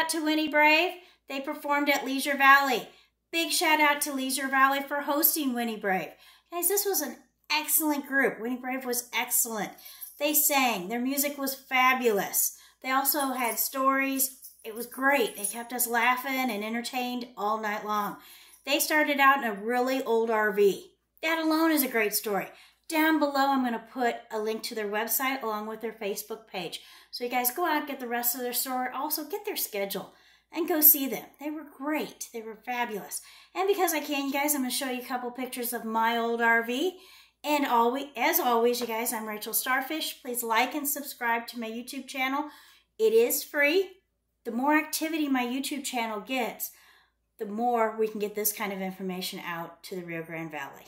out to Winnie Brave. They performed at Leisure Valley. Big shout out to Leisure Valley for hosting Winnie Brave. Guys, this was an excellent group. Winnie Brave was excellent. They sang. Their music was fabulous. They also had stories. It was great. They kept us laughing and entertained all night long. They started out in a really old RV. That alone is a great story. Down below, I'm going to put a link to their website along with their Facebook page. So you guys go out and get the rest of their story. Also, get their schedule and go see them. They were great. They were fabulous. And because I can, you guys, I'm going to show you a couple pictures of my old RV. And as always, you guys, I'm Rachel Starfish. Please like and subscribe to my YouTube channel. It is free. The more activity my YouTube channel gets, the more we can get this kind of information out to the Rio Grande Valley.